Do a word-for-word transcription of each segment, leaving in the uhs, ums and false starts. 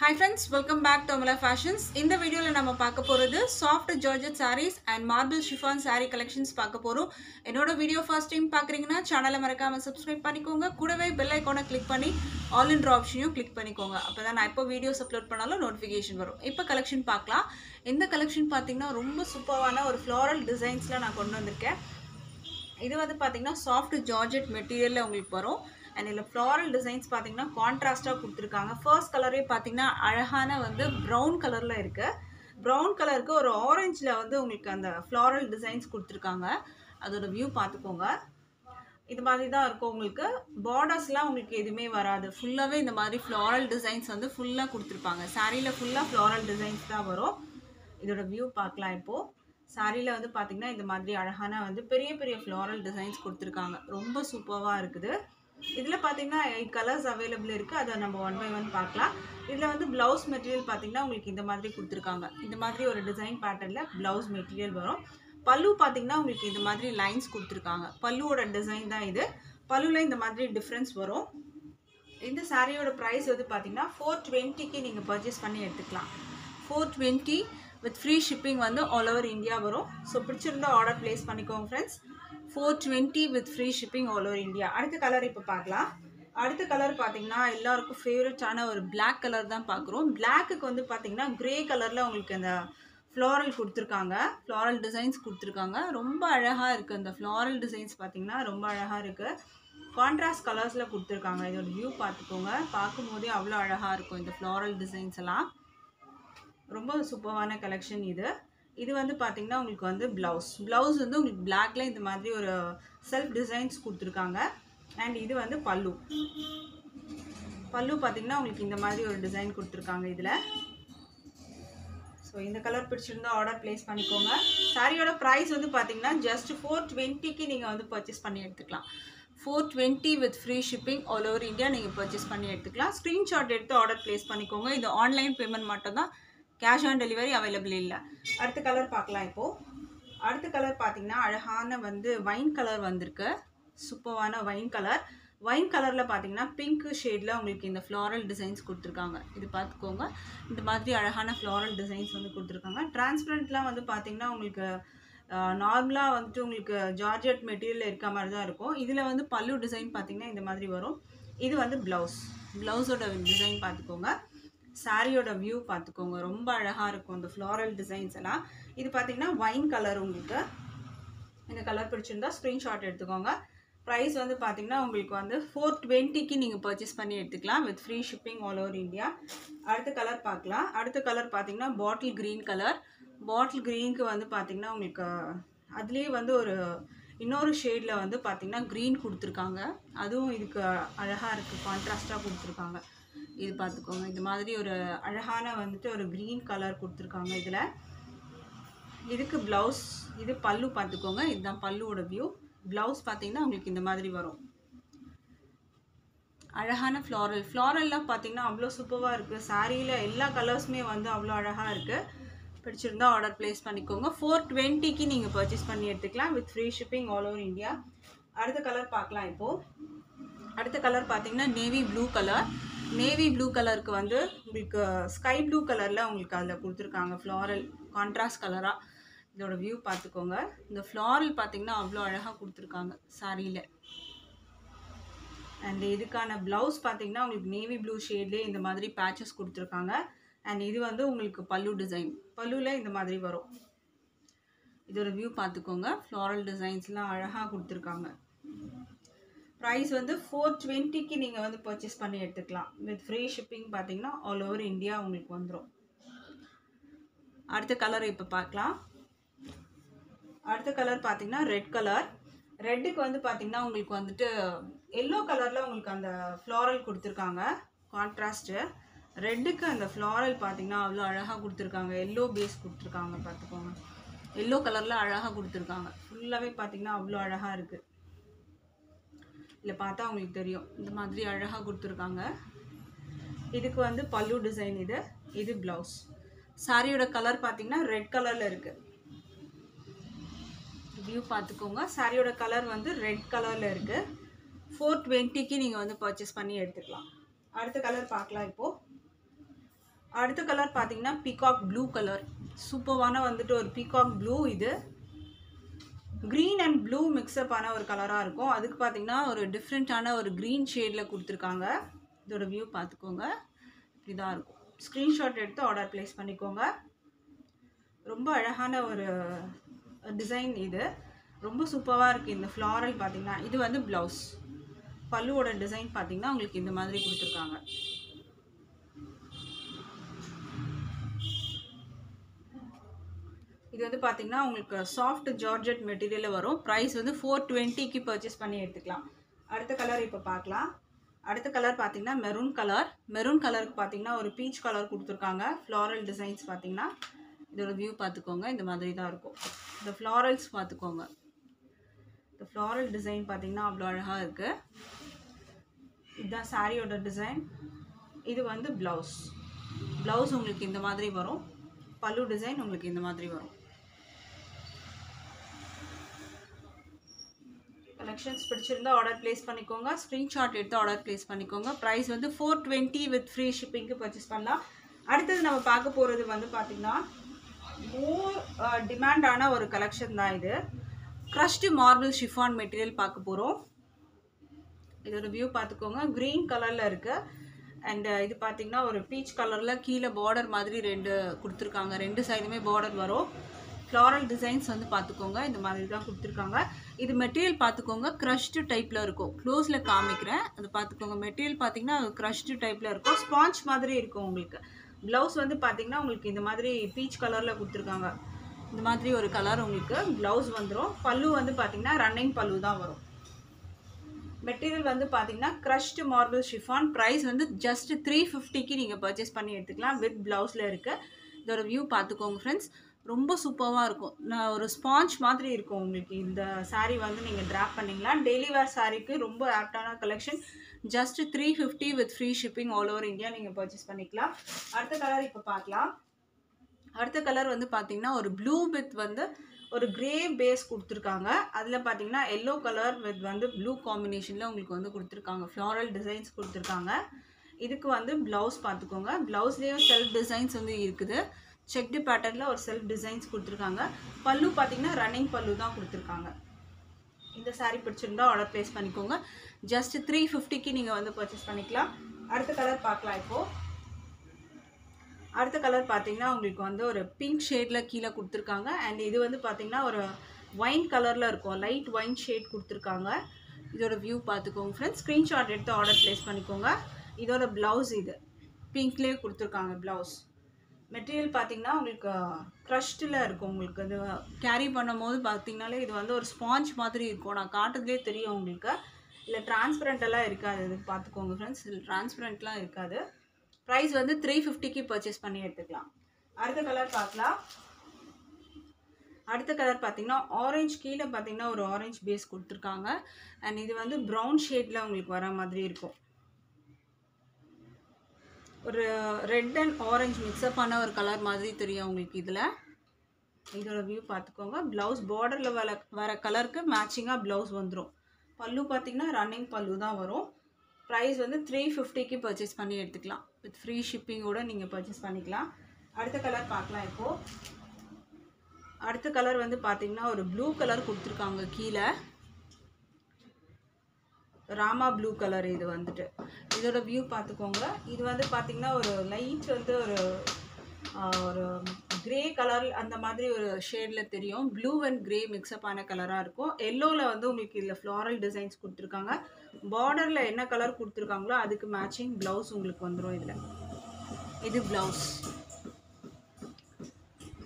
Hi friends, welcome back to Amala Fashions. In this video, we will see soft Georgette sarees and marble chiffon saree collections. If you video first time, channel subscribe to the bell icon and click the all in drop option. Click the video upload notification. Now, the collection. This collection is super floral designs. This is soft Georgette material. And the floral designs are contrasted. First color is brown color. Brown color is orange. The floral designs are view. This borders are full of floral designs. Full of floral designs. This view. Sari la vandu pathina indha maadhiri alagana vandu periya periya floral designs kuduthirukanga romba superva irukku idhila pathina eight colors available irukku adha number one by one paakalam idhila vandu blouse material pathina ungalku indha maadhiri kuduthirukanga indha maadhiri oru design pattern la blouse material varum pallu pathina ungalku indha maadhiri lines kuduthirukanga pallu oda design da idu pallu la indha maadhiri difference varum indha saree oda price vandu pathina four twenty ku neenga purchase panni edukalam four twenty with free shipping all over India. So, the order place friends. four twenty with free shipping all over India. That's the color now. That's the color is favorite black color. Black is grey color. Floral floral designs. Floral designs contrast colors. View floral designs. Romba supervana collection either. This is the blouse. Blouse is black line self designs and this is the pallu. Pallu pathina design kuduthirukanga. So in the color picture in the order place panikonga. Saree oda price is just four twenty ki neenga purchase panni edukalam. four twenty with free shipping all over India neenga purchase panni edukalam. Screenshot eduthu order place panikonga. Idu online payment mattum cash on delivery available illa. Adutha color paakalam ipo. Adutha color pathina alagana vandu wine color vandirukku. Supervana wine color. Wine color la pathina pink shade la ungalku indha floral designs kuduthirukanga. Idu paathukonga. Indha maadhiri alagana floral designs vandu kuduthirukanga. Transparent la vandu pathina ungalku normala vandu ungalku Georgette material la irukka maari dhaan irukum. Idhila vandu pallu design pathina indha maadhiri varum. Idu vandu blouse. Blouse oda design paathukonga. Saree oda view paathukonga romba alaga irukum the floral designs alla idu pathina wine color ungalku indha color pidichirundha screenshot edukonga price vandu pathina ungalku vandu four twenty ki neenga purchase panni edukalam with free shipping all over India. Adutha color paakalam adutha color pathina bottle green color bottle green ku vandu pathina ungalku adliye vandu oru innoru shade la vandu pathina green kuduthirukanga adum idukku alaga irukku contrast ah kuduthirukanga. This is a green color. This is a blouse. This is pallu. This is a pallu view. Blouse is floral. Floral is super. Saree is all colors. Order place four twenty ki purchase with free shipping all over India. This color is navy blue color. Navy blue color sky blue color la floral contrast color idoda view paathukonga the floral pathina avlo alaga kuduthirukanga saree la and idukana blouse pathina ungalku navy blue shade la indha maadhiri patches kuduthirukanga and idu vandu ungalku pallu design pallu la indha maadhiri varum idoda view paathukonga floral designs la alaga kuduthirukanga. Price is four twenty ki neenga vandu purchase panni edukalam with free shipping all over India ungalku vandrum. Adutha color ipo paakalam adutha color pathina red color red ku vandu pathina ungalku vandu yellow color la ungalku and floral kuduthirukanga contrast red ku and floral pathina avlo alaga kuduthirukanga yellow base kuduthirukanga paathukonga yellow color la alaga kuduthirukanga fullave pathina avlo alaga irukku. This is the pallu design. This is the blouse. The color is red color. View the color is red color. four twenty you purchase. This color அடுத்த colour பாத்தீங்கன்னா peacock blue color. சூப்பரான வந்துட்டு ஒரு peacock blue இது. Green and blue mix up ஆன ஒரு கலரா இருக்கும். அதுக்கு பாத்தீங்கன்னா ஒரு டிஃபரண்டான ஒரு green shade ல கொடுத்திருக்காங்க. இதோட view பாத்துக்கோங்க. இதா இருக்கும். ஸ்கிரீன்ஷாட் எடுத்து ஆர்டர் place பண்ணிக்கோங்க. ரொம்ப அழகான ஒரு டிசைன் இது. ரொம்ப சூப்பரா இருக்கு இந்த floral பாத்தீங்கன்னா. இது வந்து blouse. பல்லுவோட டிசைன் பாத்தீங்கன்னா உங்களுக்கு இந்த மாதிரி கொடுத்திருக்காங்க. இது வந்து பாத்தீங்கன்னா உங்களுக்கு soft georgette material வரும். price வந்து four twenty க்கு purchase பண்ணி எடுத்துக்கலாம். அடுத்த கலர் இப்ப பார்க்கலாம். அடுத்த கலர் பாத்தீங்கன்னா maroon கலர். maroon கலருக்கு பாத்தீங்கன்னா ஒரு peach கலர் கொடுத்திருக்காங்க. floral designs பாத்தீங்கன்னா இதோட view பாத்துக்கோங்க. இந்த மாதிரி தான் இருக்கும். the florals பாத்துக்கோங்க. the floral design பாத்தீங்கன்னா அவ்வளவு அழகா இருக்கு. இதுதான் சாரியோட டிசைன். இது வந்து blouse. blouse உங்களுக்கு இந்த மாதிரி வரும். பல்லு டிசைன் உங்களுக்கு இந்த மாதிரி வரும். collections பிடிச்சிருந்தா ஆர்டர் place பண்ணிக்கோங்க. ஸ்கிரீன்ஷாட் எடுத்து ஆர்டர் place பண்ணிக்கோங்க. price வந்து four twenty with free shipping க்கு purchase பண்ணலாம். அடுத்து நம்ம பார்க்க போறது வந்து பாத்தீங்கன்னா more demand ஆன ஒரு collection தான் இது. crushed marble chiffon material பார்க்க போறோம். இதோட view பாத்துக்கோங்க. green கலர்ல இருக்கு. and இது பாத்தீங்கன்னா ஒரு peach கலர்ல கீழ border மாதிரி ரெண்டு கொடுத்திருக்காங்க. ரெண்டு சைடுமே border வரும். floral designs வந்து பாத்துக்கோங்க. இந்த மாதிரி தான் கொடுத்திருக்காங்க. இது material பாத்துக்கோங்க crushed typeல இருக்கும். closeல காமிக்கிறேன். அது பாத்துக்கோங்க. material பாத்தீங்கன்னா crushed typeல இருக்கும். sponge மாதிரி இருக்கும் உங்களுக்கு. blouse வந்து பாத்தீங்கன்னா உங்களுக்கு இந்த மாதிரி peach கலர்ல கொடுத்திருக்காங்க. இந்த மாதிரி ஒரு கலர் உங்களுக்கு blouse வந்துரும். பல்லு வந்து பாத்தீங்கன்னா running பல்லு தான் வரும். Material வந்து பாத்தீங்கன்னா crushed marble chiffon. price வந்து just three fifty க்கு நீங்க purchase பண்ணி எடுத்துக்கலாம். with blouse ல இருக்கு. இதோட view பாத்துக்கோங்க friends. ரொம்ப சூப்பரா இருக்கும். நான் ஒரு ஸ்பாஞ்ச் மாதிரி இருக்கும் உங்களுக்கு. இந்த saree வந்து நீங்க wrap பண்ணீங்கலாம். daily wear saree-க்கு ரொம்ப ஆப்டான collection. just three fifty with free shipping all over India நீங்க purchase பண்ணிக்கலாம். அடுத்த கலர் இப்ப பார்க்கலாம். அடுத்த கலர் வந்து பாத்தீங்கன்னா ஒரு blue with வந்து ஒரு கிரே பேஸ் கொடுத்திருக்காங்க. அதுல பாத்தீங்கன்னா yellow கலர் with வந்து blue காம்பினேஷன்ல உங்களுக்கு வந்து கொடுத்திருக்காங்க. floral designs கொடுத்திருக்காங்க. இதுக்கு வந்து blouse பாத்துக்கோங்க. blouseலயே self designs வந்து இருக்குது. checked patternல ஒரு self designs கொடுத்திருக்காங்க. பல்லு பாத்தீங்கன்னா running பல்லு தான் கொடுத்திருக்காங்க. இந்த saree பிடிச்சிருந்தா ஆர்டர் place பண்ணிக்கோங்க. just three fifty க்கு நீங்க வந்து purchase பண்ணிக்கலாம். அடுத்த கலர் பார்க்கலாம் இப்போ. அடுத்த கலர் பாத்தீங்கன்னா உங்களுக்கு வந்து ஒரு pink ஷேட்ல கீழ கொடுத்திருக்காங்க. and இது வந்து பாத்தீங்கன்னா ஒரு wine கலர்ல இருக்கும். light wine shade கொடுத்திருக்காங்க. இதோட view பாத்துக்கோங்க friends. screenshot எடுத்து ஆர்டர் place பண்ணிக்கோங்க. இதோட blouse இது pinkலயே கொடுத்திருக்காங்க blouse. material பாத்தீங்கன்னா உங்களுக்கு crushed-ல இருக்கும். உங்களுக்கு இது carry பண்ணும்போது பாத்தீங்கனாலே இது வந்து ஒரு sponge மாதிரி இருக்கும். நான் காட்டுறதுலயே தெரியும் உங்களுக்கு. இல்ல transparent எல்லாம் இருக்காது. இது பாத்துக்கோங்க friends. transparent-லாம் இருக்காது. price வந்து three fifty க்கு purchase பண்ணி எடுத்துக்கலாம். அடுத்த கலர் பார்க்கலாம். அடுத்த கலர் பாத்தீங்கன்னா orange கீழ பாத்தீங்கன்னா ஒரு orange base கொடுத்திருக்காங்க. and இது வந்து brown shadeல உங்களுக்கு வர மாதிரி இருக்கும். ஒரு red and orange mix up ஆன ஒரு கலர் மாதிரி தெரியும் உங்களுக்கு இதுல. இதோட view பாத்துக்கோங்க. blouse borderல வர கலருக்கு மேட்சிங்கா blouse வந்துரும். பல்லு பாத்தீங்கன்னா running பல்லு தான் வரும். price வந்து three fifty க்கு purchase பண்ணி எடுத்துக்கலாம். with free shipping ஓட நீங்க purchase பண்ணிக்கலாம். அடுத்த கலர் பார்க்கலாம் இப்போ. அடுத்த கலர் வந்து பாத்தீங்கன்னா ஒரு blue கலர் கொடுத்திருக்காங்க கீழ. ராமா blue கலர் இது வந்துட்டு. இதோட view பாத்துக்கோங்க. இது வந்து பாத்தீங்கன்னா ஒரு லைட் வந்து ஒரு ஒரு கிரே கலர் அந்த மாதிரி ஒரு ஷேட்ல தெரியும். Blue and grey mix up ஆன கலரா இருக்கும். yellow-ல வந்து உங்களுக்கு இதுல floral designs கொடுத்திருக்காங்க. border-ல என்ன கலர் கொடுத்திருக்காங்களோ அதுக்கு matching blouse உங்களுக்கு வந்துரும் இதுல. இது blouse.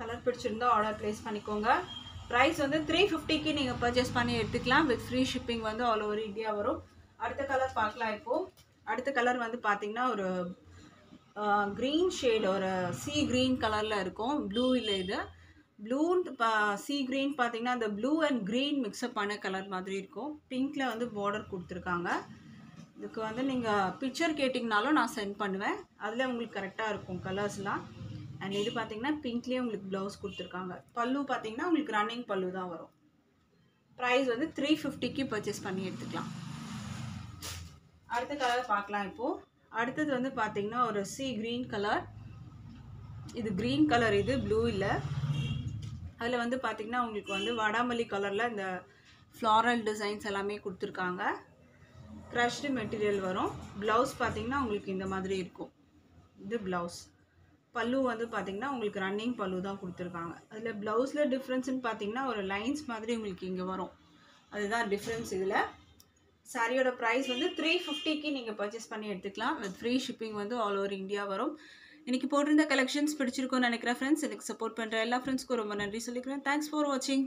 கலர் பிடிச்சிருந்தா ஆர்டர் place பண்ணிக்கோங்க. price வந்து three fifty க்கு நீங்க purchase பண்ணி எடுத்துக்கலாம். with free shipping வந்து all over India வரும். அடுத்த கலர் பார்க்கலாம் இப்போ. அடுத்த கலர் வந்து பாத்தீங்கன்னா ஒரு green shade or sea green colorல இருக்கும். blue இல்ல இது. blue sea green பாத்தீங்கன்னா அந்த blue and green mix up ஆன கலர் மாதிரி இருக்கும். pinkல வந்து border கொடுத்திருக்காங்க. இதுக்கு வந்து நீங்க picture கேட்டிங்கனாலும் நான் சென்ட் பண்ணுவேன். அதுல உங்களுக்கு கரெக்ட்டா இருக்கும் கலர்ஸ்லாம். and இது பாத்தீங்கன்னா pinkலயே உங்களுக்கு blouse கொடுத்திருக்காங்க. பல்லு பாத்தீங்கன்னா உங்களுக்கு running பல்லு தான் வரும். price வந்து three fifty க்கு purchase பண்ணி எடுத்துக்கலாம். அடுத்த கலர் பார்க்கலாம் இப்போ. அடுத்து வந்து பாத்தீங்கன்னா ஒரு sea green color இது green color இது blue இல்ல அதுல வந்து பாத்தீங்கன்னா உங்களுக்கு வந்து வாடாமல்லி கலர்ல இந்த floral designs எல்லாமே கொடுத்திருக்காங்க crushed material வரும் blouse பாத்தீங்கன்னா உங்களுக்கு இந்த மாதிரி இருக்கும் இது blouse பல்லு வந்து பாத்தீங்கன்னா உங்களுக்கு ரன்னிங் பல்லு தான் கொடுத்திருக்காங்க அதுல blouseல difference ன்னு பாத்தீங்கன்னா ஒரு lines மாதிரி உங்களுக்கு இங்க வரும் அதுதான் difference இதுல saree-oda price வந்து three fifty க்கு நீங்க purchase பண்ணி எடுத்துக்கலாம் with free shipping வந்து all over India வரும் இன்னைக்கு போட்டிருந்த collections பிடிச்சிருக்கும்னு நினைக்கிறேன் friends எனக்கு support பண்ற எல்லா friends க்கும் ரொம்ப நன்றி சொல்லிக்கிறேன் thanks for watching